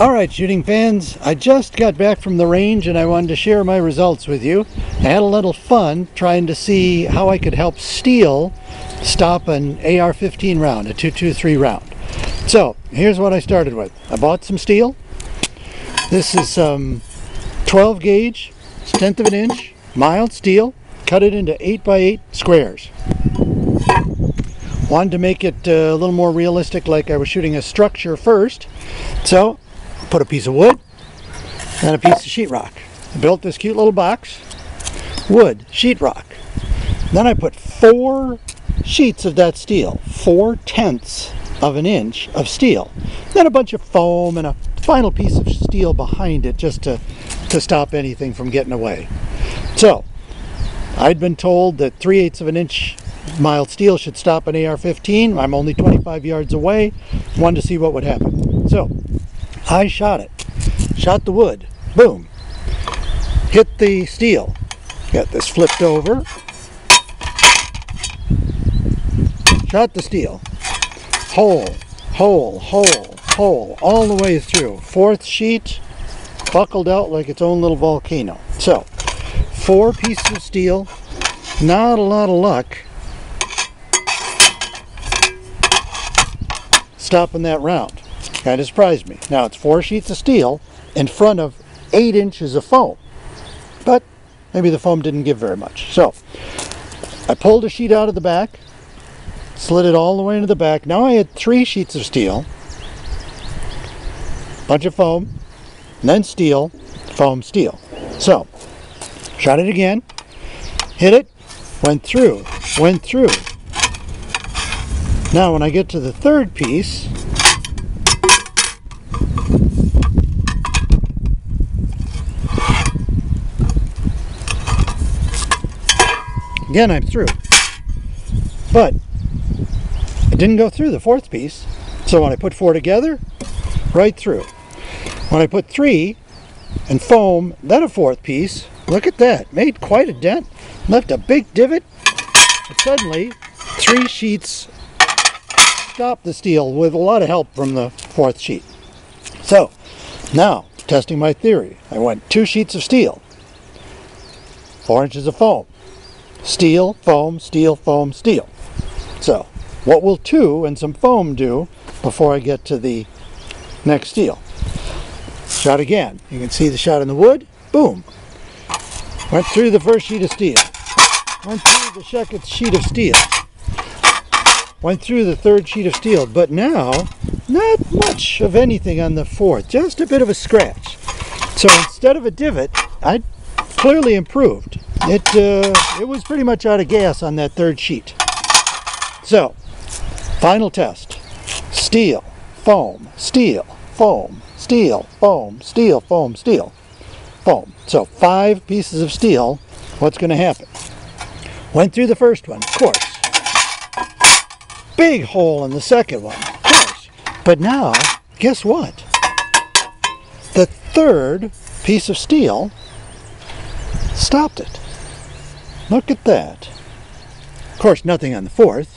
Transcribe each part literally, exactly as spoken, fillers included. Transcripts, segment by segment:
Alright shooting fans, I just got back from the range and I wanted to share my results with you. I had a little fun trying to see how I could help Steele stop an A R fifteen round, a two two three round. So here's what I started with. I bought some steel. This is some um, twelve gauge, tenth of an inch, mild steel. Cut it into eight by eight squares. Wanted to make it uh, a little more realistic, like I was shooting a structure first. So put a piece of wood and a piece of sheetrock. I built this cute little box. Wood, sheetrock. Then I put four sheets of that steel, four tenths of an inch of steel. Then a bunch of foam and a final piece of steel behind it just to, to stop anything from getting away. So I'd been told that three eighths of an inch mild steel should stop an A R fifteen. I'm only twenty-five yards away. Wanted to see what would happen. So I shot it. Shot the wood. Boom. Hit the steel. Got this flipped over. Shot the steel. Hole, hole, hole, hole, all the way through. Fourth sheet buckled out like its own little volcano. So, four pieces of steel, not a lot of luck stopping that round. Kind of surprised me. Now it's four sheets of steel in front of eight inches of foam, but maybe the foam didn't give very much. So, I pulled a sheet out of the back. Slid it all the way into the back. Now I had three sheets of steel, bunch of foam, and then steel, foam, steel. So, shot it again, hit it, went through, went through. Now when I get to the third piece, again I'm through. But didn't go through the fourth piece, so when I put four together, right through. When I put three and foam, then a fourth piece, look at that, made quite a dent, left a big divot, but suddenly three sheets stopped the steel with a lot of help from the fourth sheet. So now, testing my theory, I went two sheets of steel, four inches of foam, steel, foam, steel, foam, steel. So what will two and some foam do before I get to the next steel? Shot again. You can see the shot in the wood. Boom. Went through the first sheet of steel. Went through the second sheet of steel. Went through the third sheet of steel. But now, not much of anything on the fourth. Just a bit of a scratch. So instead of a divot, I clearly improved. It, uh, it was pretty much out of gas on that third sheet. So, final test. Steel, foam, steel, foam, steel, foam, steel, foam, steel, foam. So five pieces of steel. What's going to happen? Went through the first one, of course. Big hole in the second one, of course. But now, guess what? The third piece of steel stopped it. Look at that. Of course, nothing on the fourth.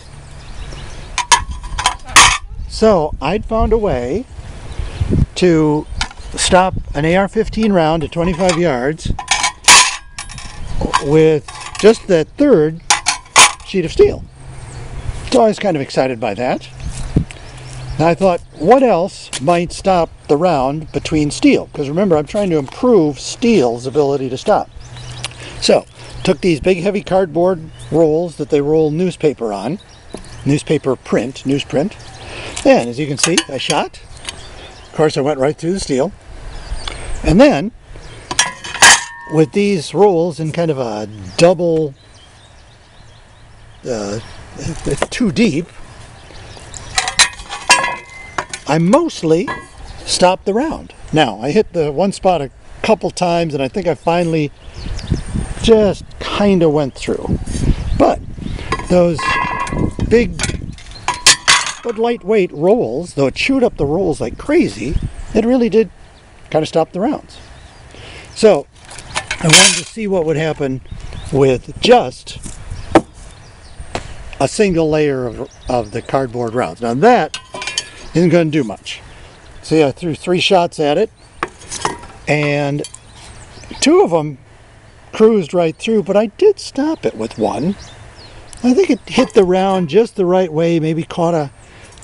So I'd found a way to stop an A R fifteen round at twenty-five yards with just that third sheet of steel. So I was kind of excited by that. And I thought, what else might stop the round between steel? Because remember, I'm trying to improve steel's ability to stop. So took these big heavy cardboard rolls that they roll newspaper on, newspaper print, newsprint. And as you can see, I shot. Of course, I went right through the steel. And then, with these rolls in kind of a double, uh, too deep, I mostly stopped the round. Now, I hit the one spot a couple times, and I think I finally just kind of went through. But those big, but lightweight rolls, though it chewed up the rolls like crazy, it really did kind of stop the rounds. So I wanted to see what would happen with just a single layer of, of the cardboard rounds. Now that isn't going to do much. See, I threw three shots at it, and two of them cruised right through, but I did stop it with one. I think it hit the round just the right way, maybe caught a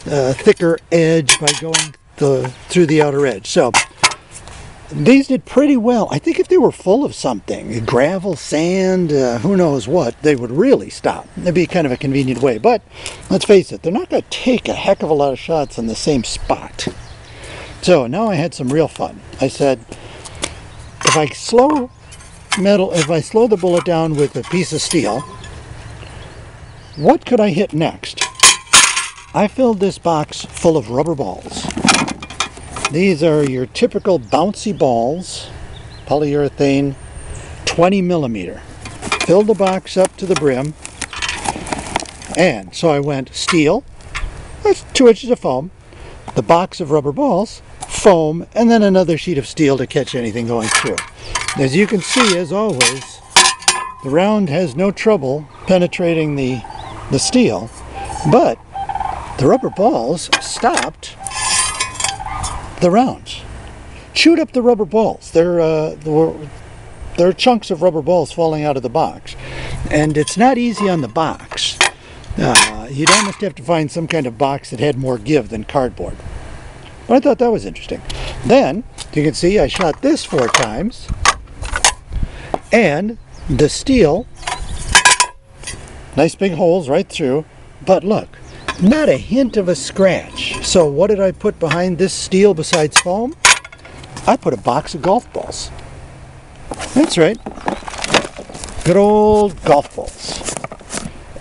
uh, thicker edge by going the, through the outer edge. So these did pretty well. I think if they were full of something, gravel, sand, uh, who knows what, they would really stop. It'd be kind of a convenient way, but let's face it, they're not going to take a heck of a lot of shots on the same spot. So now I had some real fun. I said, if I slow metal, if I slow the bullet down with a piece of steel, what could I hit next? I filled this box full of rubber balls. These are your typical bouncy balls, polyurethane, twenty millimeter. Filled the box up to the brim, and so I went steel, that's two inches of foam, the box of rubber balls, foam, and then another sheet of steel to catch anything going through. As you can see, as always, the round has no trouble penetrating the, the steel, but the rubber balls stopped the rounds. Chewed up the rubber balls. There, uh, there, were, there are chunks of rubber balls falling out of the box, and it's not easy on the box. Uh, you'd almost have to find some kind of box that had more give than cardboard. But I thought that was interesting. Then, you can see I shot this four times, and the steel, nice big holes right through, but look, not a hint of a scratch. So what did I put behind this steel besides foam? I put a box of golf balls. That's right. Good old golf balls.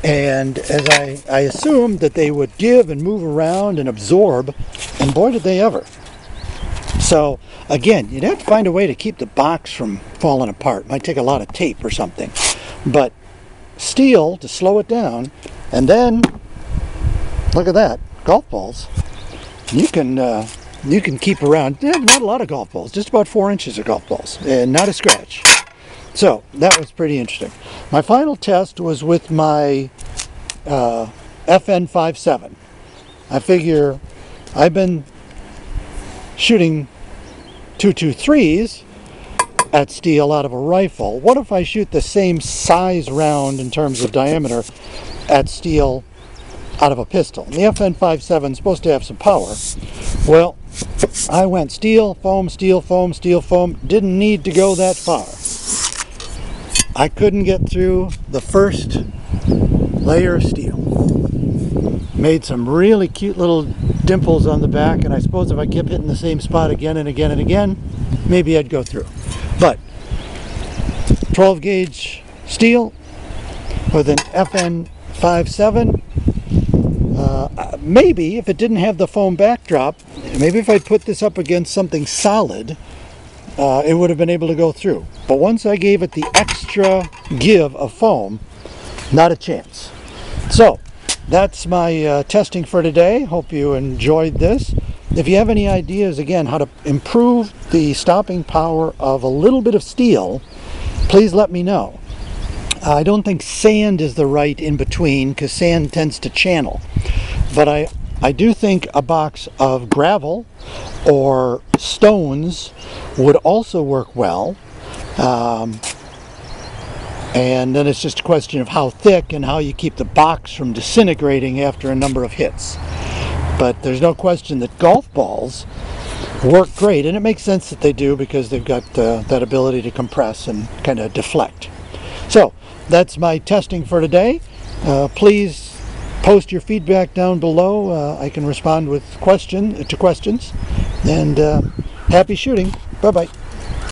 And as I, I assumed that they would give and move around and absorb, and boy did they ever. So again, you'd have to find a way to keep the box from falling apart. It might take a lot of tape or something. But steel to slow it down, and then look at that, golf balls. You can uh, you can keep around, eh, not a lot of golf balls, just about four inches of golf balls, and not a scratch. So that was pretty interesting. My final test was with my uh, F N Five-seven. I figure I've been shooting two two threes at steel out of a rifle. What if I shoot the same size round in terms of diameter at steel out of a pistol? And the F N Five-seven is supposed to have some power. Well, I went steel, foam, steel, foam, steel, foam. Didn't need to go that far. I couldn't get through the first layer of steel. Made some really cute little dimples on the back, and I suppose if I kept hitting the same spot again and again and again, maybe I'd go through. But twelve gauge steel with an F N Five-seven. Uh, maybe if it didn't have the foam backdrop, maybe if I put this up against something solid, uh, it would have been able to go through. But once I gave it the extra give of foam, not a chance. So that's my uh, testing for today. Hope you enjoyed this. If you have any ideas, again, how to improve the stopping power of a little bit of steel, please let me know. I don't think sand is the right in between, because sand tends to channel. But I, I do think a box of gravel or stones would also work well. Um, and then it's just a question of how thick and how you keep the box from disintegrating after a number of hits. But there's no question that golf balls work great, and it makes sense that they do, because they've got uh, that ability to compress and kind of deflect. So that's my testing for today. Uh, please post your feedback down below. Uh, I can respond with question to questions. And uh, happy shooting. Bye-bye.